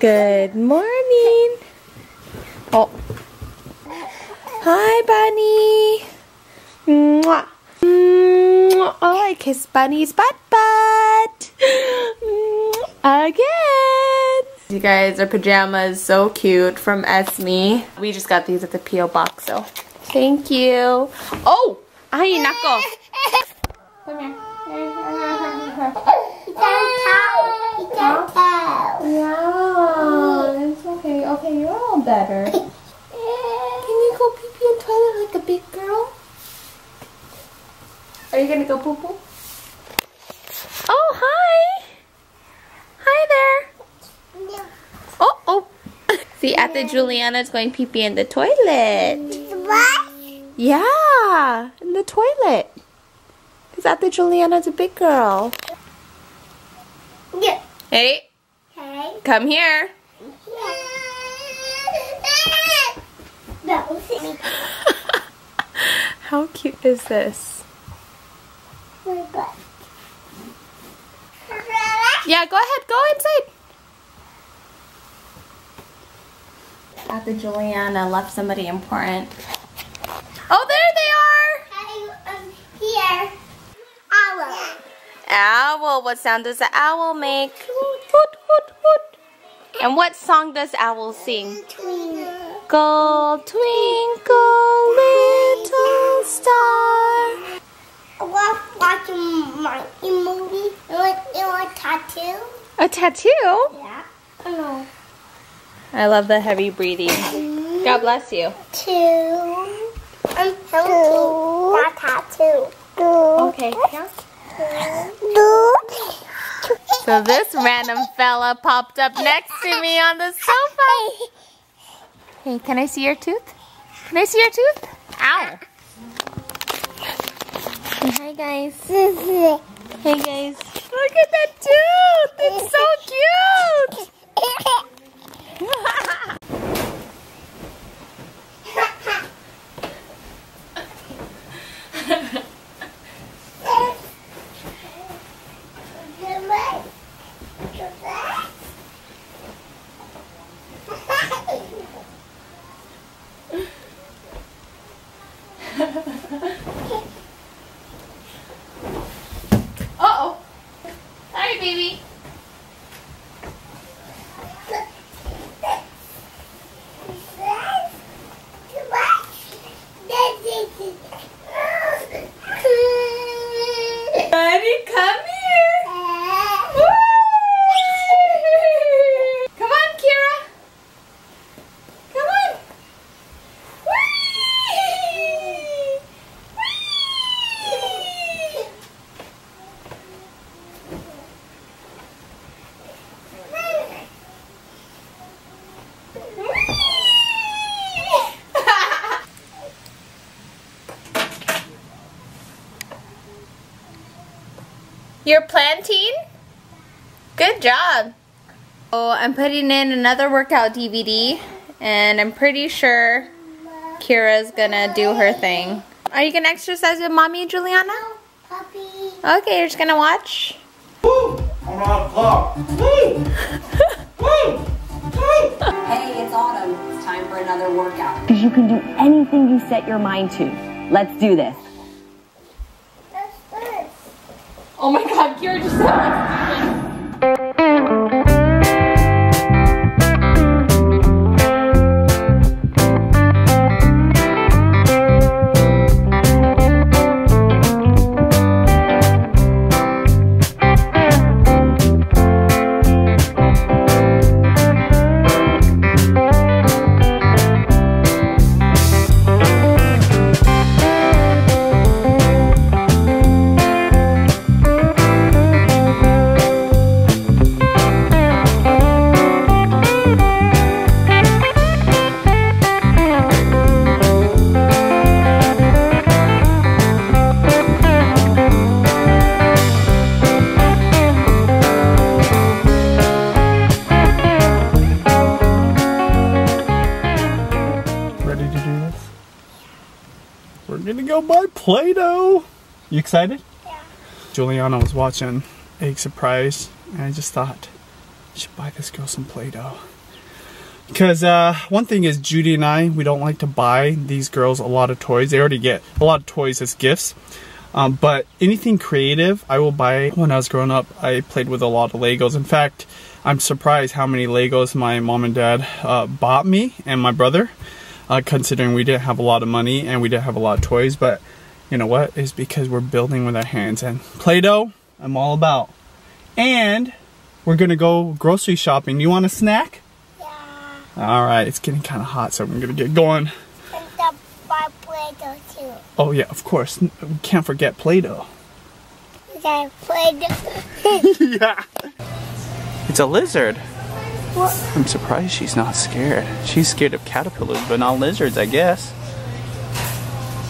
Good morning. Oh. Hi, Bunny. Mwah. Mwah. Oh, I kissed Bunny's butt. Again. You guys, our pajamas, so cute, from Esme. We just got these at the P.O. box, so thank you. Oh, hi, Knuckle. Come here. You can't tell. You can't tell. No, it's okay. Okay, you're all better. Can you go pee-pee in the toilet like a big girl? Are you gonna go poo-poo? Oh, hi. Hi there. Yeah. Oh, oh. See, yeah. Ate Juliana's going pee-pee in the toilet. What? Yeah, in the toilet. Is that the Juliana's a big girl? Yeah. Hey. Hey. Come here. Yeah. How cute is this? My butt. Yeah, go ahead. Go inside. At the Juliana left somebody important. Oh, there they are. Here. Owl. Owl. What sound does the owl make? Hoot, hoot, hoot. And what song does owl sing? Twinkle, twinkle, little star. I was watching my movie. It was a tattoo. A tattoo? Yeah. Oh. I love the heavy breathing. God bless you. Two. Okay. So this random fella popped up next to me on the sofa. Hey, can I see your tooth? Can I see your tooth? Ow. Hi, guys. Hey, guys. Look at that tooth. It's so cute. Uh-oh. Sorry, baby. You're planting? Good job. Oh, I'm putting in another workout DVD, and I'm pretty sure Kira's gonna do her thing. Are you gonna exercise with Mommy and Juliana? No, puppy. Okay, you're just gonna watch. Hey, it's autumn. It's time for another workout. Because you can do anything you set your mind to. Let's do this. Oh my God, Kira just my Play-Doh. You excited? Yeah. Juliana was watching Egg Surprise, and I just thought, I should buy this girl some Play-Doh. Because one thing is, Judy and I, we don't like to buy these girls a lot of toys. They already get a lot of toys as gifts. But anything creative, I will buy. When I was growing up, I played with a lot of Legos. In fact, I'm surprised how many Legos my mom and dad bought me and my brother, considering we didn't have a lot of money and we didn't have a lot of toys. But you know what? It's because we're building with our hands. And Play-Doh, I'm all about. And we're going to go grocery shopping. You want a snack? Yeah. All right. It's getting kind of hot, so I'm going to get going. Too. Oh yeah, of course. We can't forget Play-Doh. Yeah, Play-Doh. Yeah. It's a lizard. What? I'm surprised she's not scared. She's scared of caterpillars, but not lizards, I guess.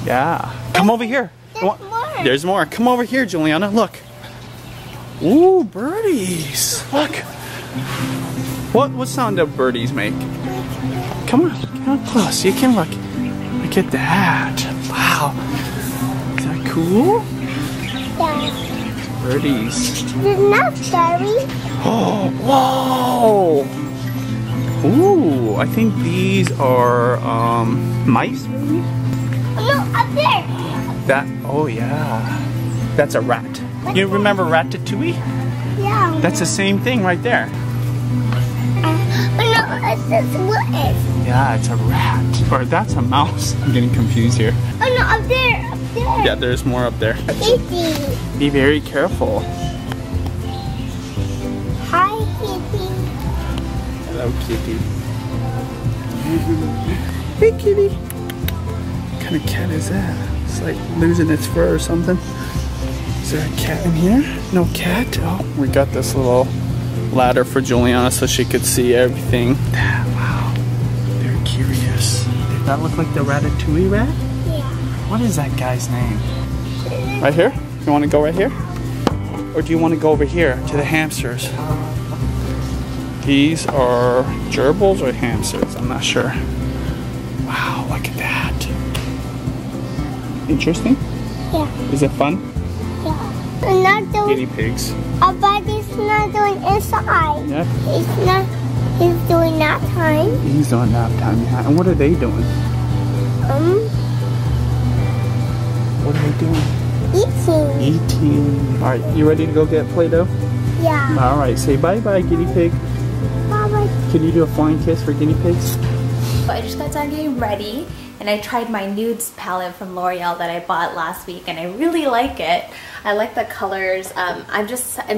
Yeah. Come over here. There's more. There's more. Come over here, Juliana. Look. Ooh, birdies. Look. What sound do birdies make? Come on close. You can look. Look at that. Wow. Is that cool? Yeah. Birdies. There's not scary. Oh, whoa. Ooh, I think these are mice, maybe? Oh, no, up there. That, oh yeah. That's a rat. You remember Ratatouille? Yeah. That's the same thing right there. Yeah, it's a rat. Or that's a mouse. I'm getting confused here. Oh no, up there, up there. Yeah, there's more up there. Kitty. Be very careful. Hi, kitty. Hello, kitty. Hey, kitty. What kind of cat is that? It's like losing its fur or something. Is there a cat in here? No cat? Oh, we got this little ladder for Juliana so she could see everything. Wow, they're curious. Did that look like the Ratatouille rat? Yeah. What is that guy's name? Right here? You want to go right here? Or do you want to go over here to the hamsters? These are gerbils or hamsters? I'm not sure. Wow, look at that. Interesting? Yeah. Is it fun? Guinea pigs. But it's not doing inside. Yep. He's doing nap time. He's doing nap time, yeah. And what are they doing? What are they doing? Eating. Eating. Alright, you ready to go get Play-Doh? Yeah. Alright, say bye-bye, guinea pig. Bye-bye. Can you do a flying kiss for guinea pigs? But I just got done getting ready, and I tried my nudes palette from L'Oreal that I bought last week, and I really like it. I like the colors. I'm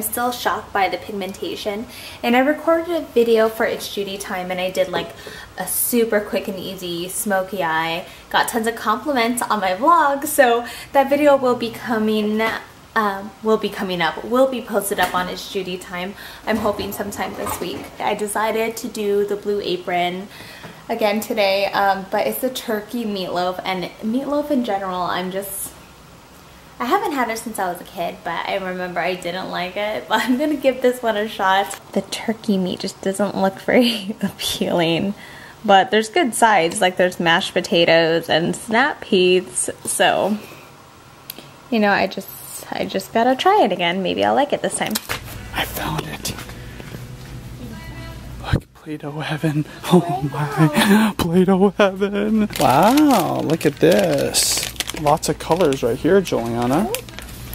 still shocked by the pigmentation. And I recorded a video for It's Judy Time, and I did like a super quick and easy smoky eye. Got tons of compliments on my vlog, so that video will be posted up on It's Judy Time. I'm hoping sometime this week. I decided to do the Blue Apron again today, but it's the turkey meatloaf, and meatloaf in general, I haven't had it since I was a kid, but I remember I didn't like it, but I'm gonna give this one a shot. The turkey meat just doesn't look very appealing, but there's good sides, like there's mashed potatoes and snap peas, so, you know, I just gotta try it again. Maybe I'll like it this time. I found it. Look, Play-Doh heaven. Oh my, Play-Doh heaven. Wow, look at this. Lots of colors right here, Juliana.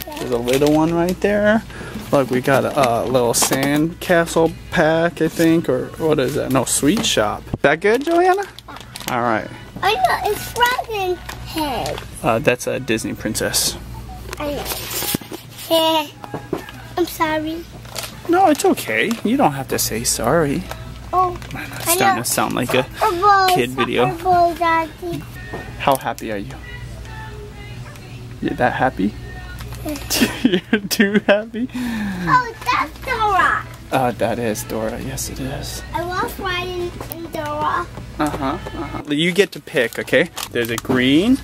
There's a little one right there. Look, we got a little sand castle pack, I think, or what is that? No, sweet shop. That good, Juliana? All right. I know, it's Frozen Head. That's a Disney princess. I know. Yeah. I'm sorry. No, it's okay. You don't have to say sorry. Oh, it's starting to sound like a kid video. How happy are you? You're that happy? You're too happy? Oh, that's Dora. That is Dora. Yes, it is. I love riding in Dora. You get to pick, okay? There's a green,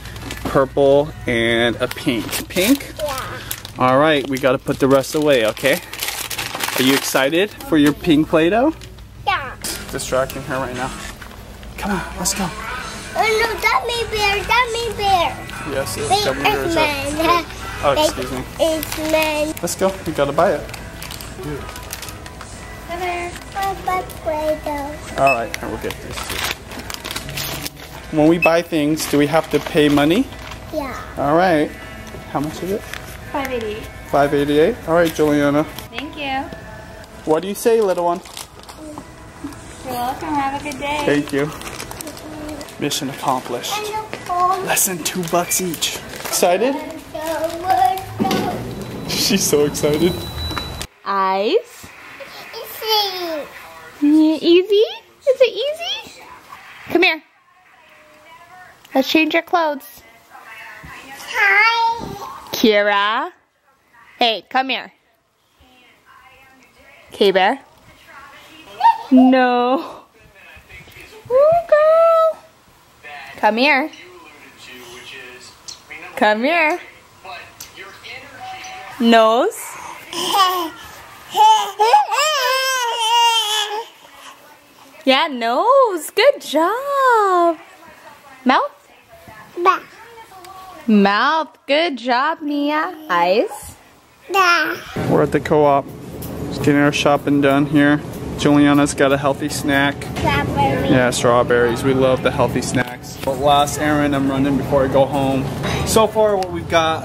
purple, and a pink. Pink? Yeah. All right, we got to put the rest away, okay? Are you excited for your pink Play-Doh? Yeah. Distracting her right now. Come on, let's go. Oh no, that may bear. Yes, it's Eggman. Oh, excuse me. Eggman. Let's go. We gotta buy it. Hello. don't buy Play-Dohs. All right, I will get this too. When we buy things, do we have to pay money? Yeah. All right. How much is it? $5.88. $5.88. All right, Juliana. Thank you. What do you say, little one? You're welcome. Have a good day. Thank you. Mission accomplished. Less than $2 each. Excited? She's so excited. Eyes. Easy? Is it easy? Come here. Let's change your clothes. Hi. Kira. Hey, come here. K-Bear. No. Ooh, girl. Come here. Come here. Nose. Yeah, nose. Good job. Mouth. Mouth. Good job, Mia. Eyes. We're at the co-op. Just getting our shopping done here. Juliana's got a healthy snack. Strawberries. Yeah, strawberries. We love the healthy snacks. But last errand I'm running before I go home. So far what we've got,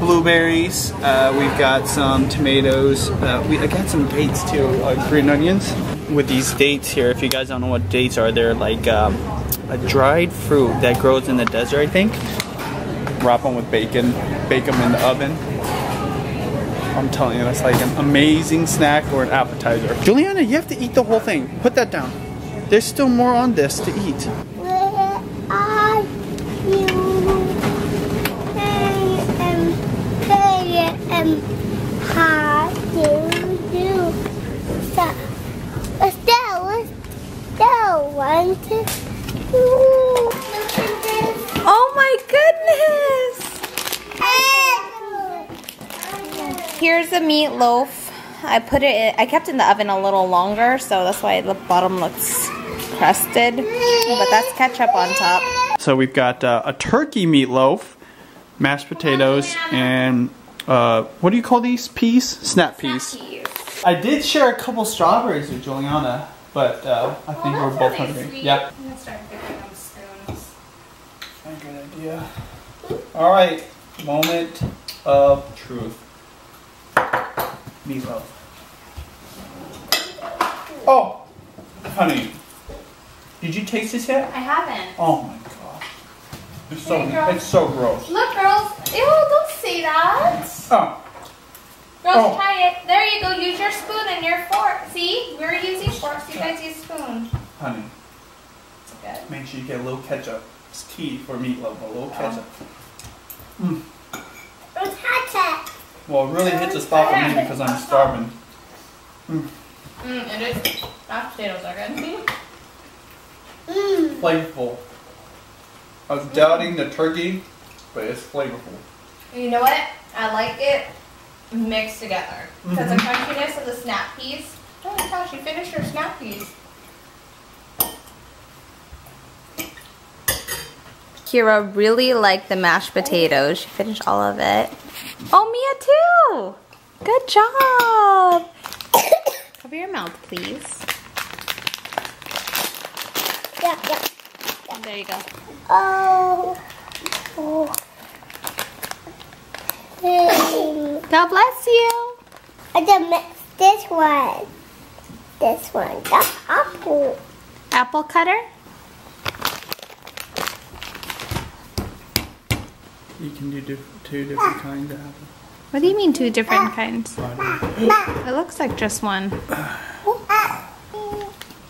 blueberries, we've got some tomatoes, I got some dates too, like green onions. With these dates here, if you guys don't know what dates are, they're like a dried fruit that grows in the desert, I think. Wrap them with bacon, bake them in the oven. I'm telling you, that's like an amazing snack or an appetizer. Juliana, you have to eat the whole thing. Put that down. There's still more on this to eat. Where are you? How do you do that? Still one, two. Oh my goodness! Here's a meatloaf. I put it in, I kept it in the oven a little longer, so that's why the bottom looks crusted. But that's ketchup on top. So we've got a turkey meatloaf, mashed potatoes, and what do you call these? Peas? Snap peas. I did share a couple strawberries with Juliana, but I think we're both hungry. Sweet. Yep. I'm gonna start picking up spoons. That's a good idea. All right, moment of truth. Meatloaf. Oh, honey, did you taste this yet? I haven't. Oh my gosh, it's so gross. Look, girls, ew, don't say that. Oh. Girls, try it. There you go. Use your spoon and your fork. See, we're using forks. You guys use spoon. Honey, good. Make sure you get a little ketchup. It's key for meatloaf. A little ketchup. Mmm. Ketchup. Well, it really hits the spot for me because I'm starving. Mmm. Mmm, it is. Mashed potatoes are good. Mmm. Flavorful. I was doubting the turkey, but it's flavorful. You know what? I like it mixed together. Because the crunchiness of the snap peas. Oh my gosh, you finished your snap peas. Kira really liked the mashed potatoes. She finished all of it. Oh, Mia too! Good job! Cover your mouth, please. Yeah, yeah. Oh, there you go. Oh. Oh. Hey. God bless you. I just mixed this one. This one. The apple. Apple cutter? You can do two different kinds of apple. What do you mean two different kinds? It looks like just one.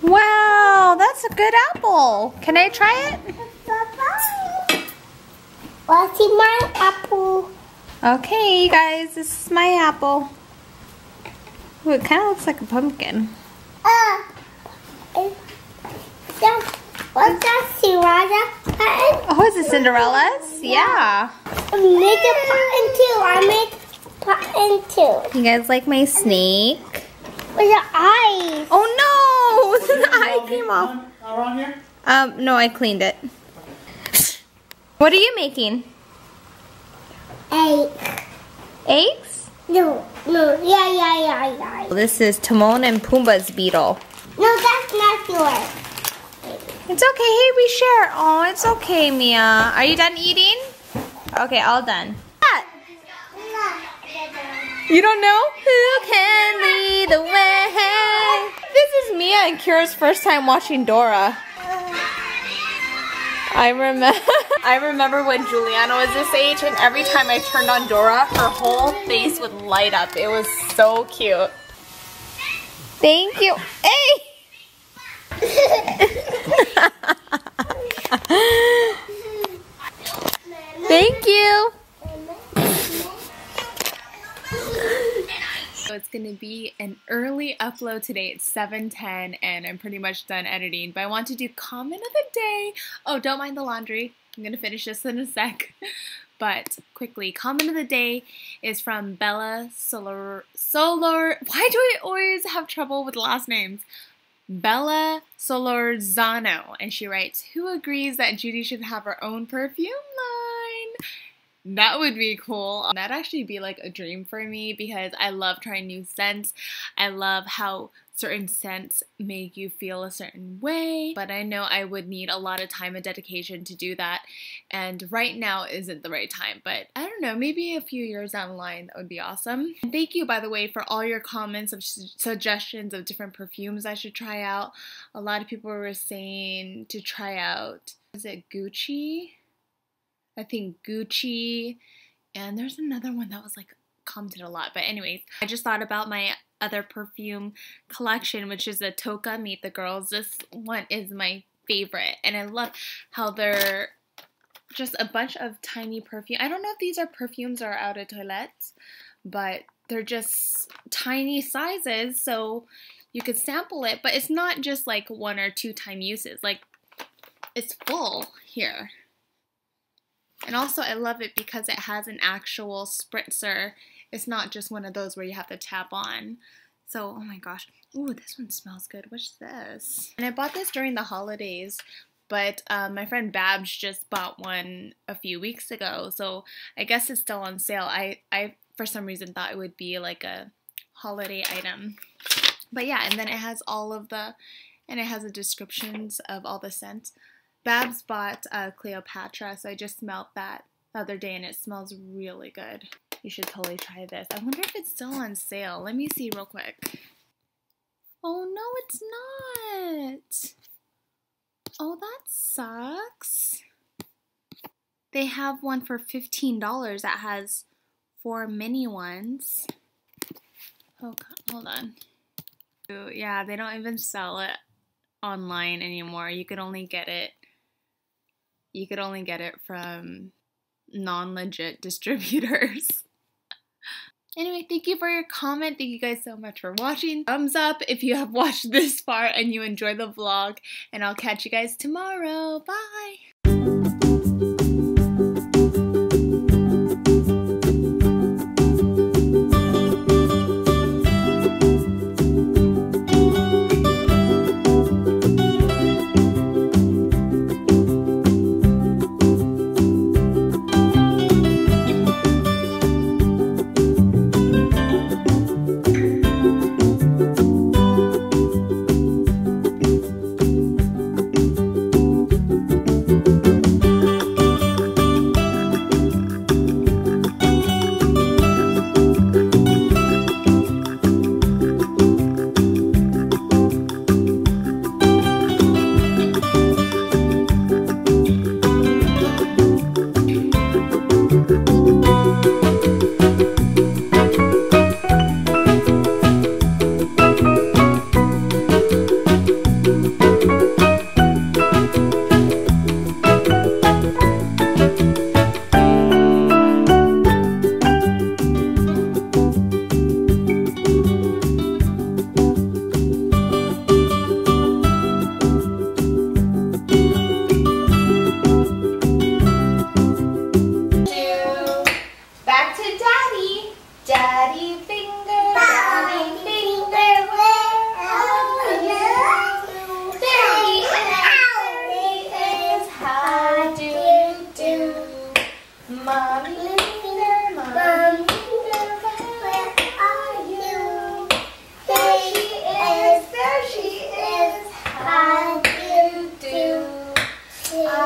Wow, that's a good apple. Can I try it? Well, see my apple. Okay, you guys, this is my apple. Ooh, it kind of looks like a pumpkin. What's that, Cinderella? Oh, is it Cinderella's? Yeah. I made a pot in two. I made a pot in two. You guys like my snake? With your eyes. Oh no! The eye came off. Around here? No, I cleaned it. What are you making? Eggs. Eggs? No, no. Yeah, yeah, yeah, yeah. This is Timon and Pumbaa's beetle. No, that's not yours. It's okay. Hey, we share. Oh, it's okay, Mia. Are you done eating? Okay, all done. What? You don't know? Who can lead the way? This is Mia and Kira's first time watching Dora. I remember when Juliana was this age, and every time I turned on Dora, her whole face would light up. It was so cute. Thank you. Hey! Thank you. So it's going to be an early upload today. It's 7:10 and I'm pretty much done editing, but I want to do comment of the day. Oh, don't mind the laundry. I'm going to finish this in a sec. But quickly, comment of the day is from Bella Solor. Why do I always have trouble with last names? Bella Solorzano, and she writes, "Who agrees that Judy should have her own perfume line?" That would be cool. That'd actually be like a dream for me because I love trying new scents. I love how certain scents make you feel a certain way, but I know I would need a lot of time and dedication to do that, and right now isn't the right time, but I don't know, maybe a few years down the line that would be awesome. And thank you, by the way, for all your comments of suggestions of different perfumes I should try out. A lot of people were saying to try out, is it Gucci? I think Gucci, and there's another one that was like commented a lot, but anyways, I just thought about my other perfume collection, which is the Toka Meet the Girls. This one is my favorite, and I love how they're just a bunch of tiny perfume. I don't know if these are perfumes or eau de toilette, but they're just tiny sizes, so you could sample it, but it's not just like one or two time uses. Like, it's full here. And also, I love it because it has an actual spritzer. It's not just one of those where you have to tap on. So, oh my gosh. Ooh, this one smells good. What's this? And I bought this during the holidays, but my friend Babs just bought one a few weeks ago. So, I guess it's still on sale. I for some reason, thought it would be like a holiday item. But yeah, and then it has all of the, and it has the descriptions of all the scents. Babs bought Cleopatra, so I just smelled that the other day, and it smells really good. You should totally try this. I wonder if it's still on sale. Let me see real quick. Oh, no, it's not. Oh, that sucks. They have one for $15 that has 4 mini ones. Oh, God, hold on. Ooh, yeah, they don't even sell it online anymore. You could only get it. You could only get it from non-legit distributors. Anyway, thank you for your comment. Thank you guys so much for watching. Thumbs up if you have watched this far and you enjoyed the vlog. And I'll catch you guys tomorrow. Bye!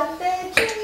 got the